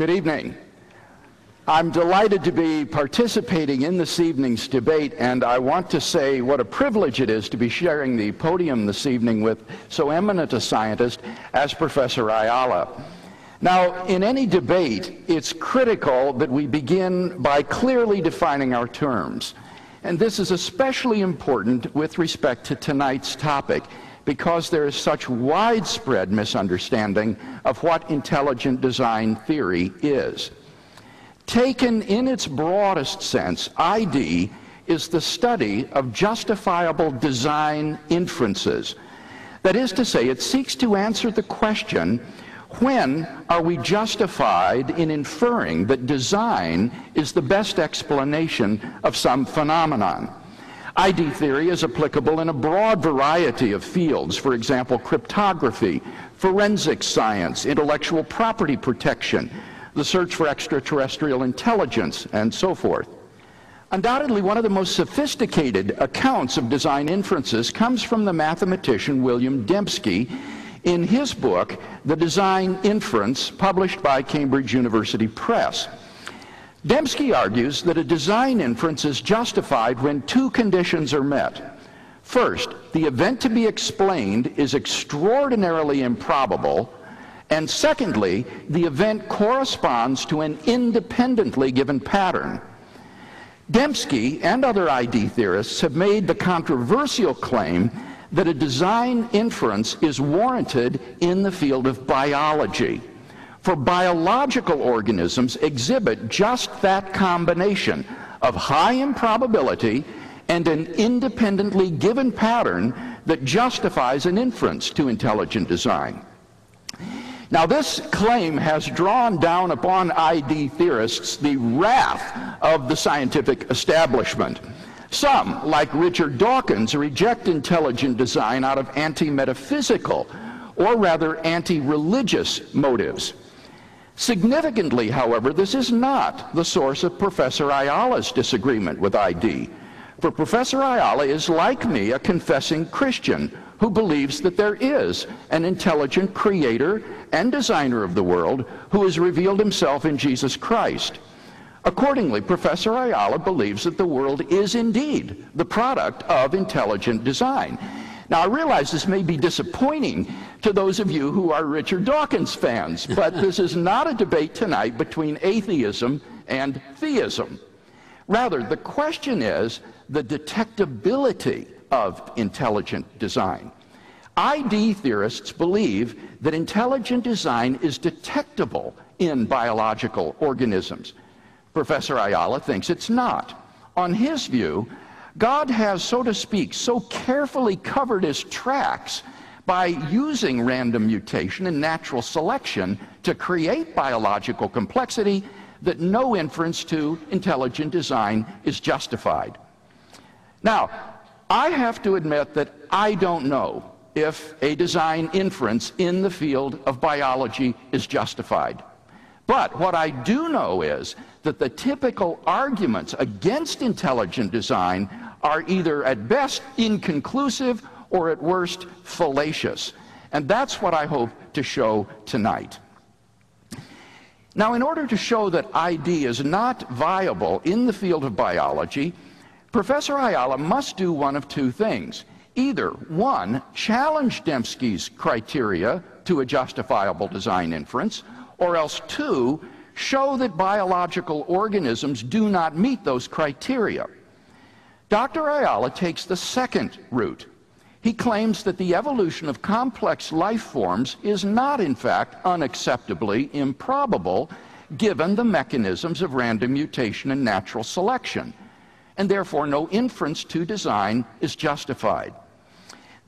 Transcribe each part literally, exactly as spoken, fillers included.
Good evening. I'm delighted to be participating in this evening's debate, and I want to say what a privilege it is to be sharing the podium this evening with so eminent a scientist as Professor Ayala. Now, in any debate, it's critical that we begin by clearly defining our terms. And this is especially important with respect to tonight's topic, because there is such widespread misunderstanding of what intelligent design theory is. Taken in its broadest sense, I D is the study of justifiable design inferences. That is to say, it seeks to answer the question, when are we justified in inferring that design is the best explanation of some phenomenon? I D theory is applicable in a broad variety of fields, for example, cryptography, forensic science, intellectual property protection, the search for extraterrestrial intelligence, and so forth. Undoubtedly, one of the most sophisticated accounts of design inferences comes from the mathematician William Dembski in his book, The Design Inference, published by Cambridge University Press. Dembski argues that a design inference is justified when two conditions are met. First, the event to be explained is extraordinarily improbable, and secondly, the event corresponds to an independently given pattern. Dembski and other I D theorists have made the controversial claim that a design inference is warranted in the field of biology, for biological organisms exhibit just that combination of high improbability and an independently given pattern that justifies an inference to intelligent design. Now, this claim has drawn down upon I D theorists the wrath of the scientific establishment. Some, like Richard Dawkins, reject intelligent design out of anti-metaphysical, or rather anti-religious motives. Significantly, however, this is not the source of Professor Ayala's disagreement with I D. For Professor Ayala is, like me, a confessing Christian who believes that there is an intelligent creator and designer of the world who has revealed himself in Jesus Christ. Accordingly, Professor Ayala believes that the world is indeed the product of intelligent design. Now, I realize this may be disappointing to those of you who are Richard Dawkins fans, but this is not a debate tonight between atheism and theism. Rather, the question is the detectability of intelligent design. I D theorists believe that intelligent design is detectable in biological organisms. Professor Ayala thinks it's not. On his view, God has, so to speak, so carefully covered his tracks by using random mutation and natural selection to create biological complexity that no inference to intelligent design is justified. Now, I have to admit that I don't know if a design inference in the field of biology is justified. But what I do know is that the typical arguments against intelligent design are either at best inconclusive or at worst fallacious. And that's what I hope to show tonight. Now, in order to show that I D is not viable in the field of biology, Professor Ayala must do one of two things. Either, one, challenge Dembski's criteria to a justifiable design inference, or else two, show that biological organisms do not meet those criteria. Doctor Ayala takes the second route. He claims that the evolution of complex life forms is not, in fact, unacceptably improbable given the mechanisms of random mutation and natural selection, and therefore no inference to design is justified.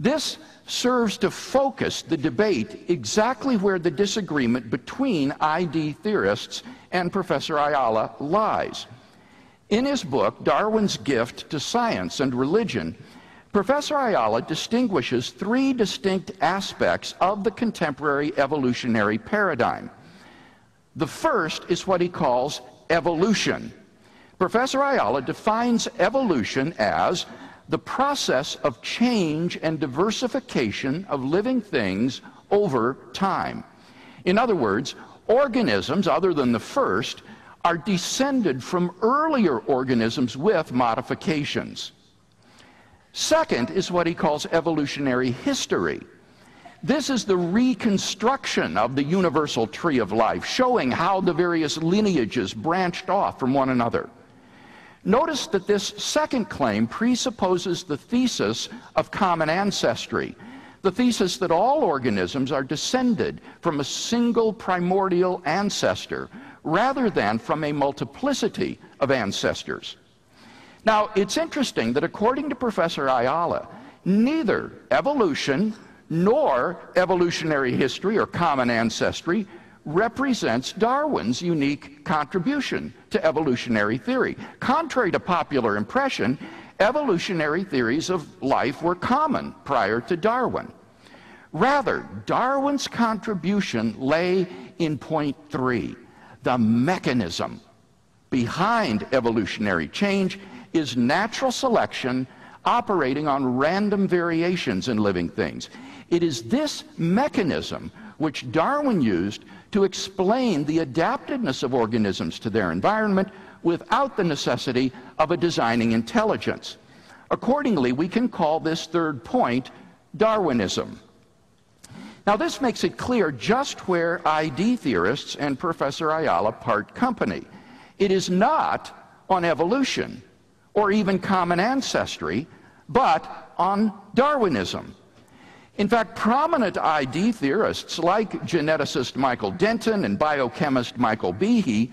This serves to focus the debate exactly where the disagreement between I D theorists and Professor Ayala lies. In his book, Darwin's Gift to Science and Religion, Professor Ayala distinguishes three distinct aspects of the contemporary evolutionary paradigm. The first is what he calls evolution. Professor Ayala defines evolution as the process of change and diversification of living things over time. In other words, organisms, other than the first, are descended from earlier organisms with modifications. Second is what he calls evolutionary history. This is the reconstruction of the universal tree of life, showing how the various lineages branched off from one another. Notice that this second claim presupposes the thesis of common ancestry, the thesis that all organisms are descended from a single primordial ancestor, rather than from a multiplicity of ancestors. Now, it's interesting that according to Professor Ayala, neither evolution nor evolutionary history or common ancestry represents Darwin's unique contribution to evolutionary theory. Contrary to popular impression, evolutionary theories of life were common prior to Darwin. Rather, Darwin's contribution lay in point three. The mechanism behind evolutionary change is natural selection operating on random variations in living things. It is this mechanism which Darwin used to explain the adaptedness of organisms to their environment without the necessity of a designing intelligence. Accordingly, we can call this third point Darwinism. Now, this makes it clear just where I D theorists and Professor Ayala part company. It is not on evolution or even common ancestry, but on Darwinism. In fact, prominent I D theorists like geneticist Michael Denton and biochemist Michael Behe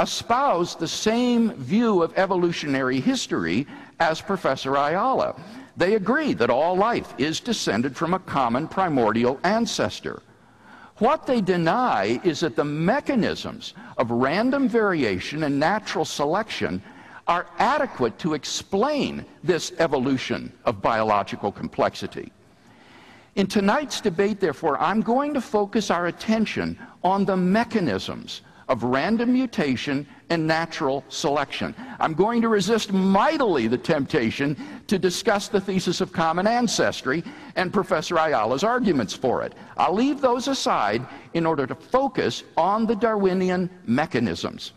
espouse the same view of evolutionary history as Professor Ayala. They agree that all life is descended from a common primordial ancestor. What they deny is that the mechanisms of random variation and natural selection are adequate to explain this evolution of biological complexity. In tonight's debate, therefore, I'm going to focus our attention on the mechanisms of random mutation and natural selection. I'm going to resist mightily the temptation to discuss the thesis of common ancestry and Professor Ayala's arguments for it. I'll leave those aside in order to focus on the Darwinian mechanisms.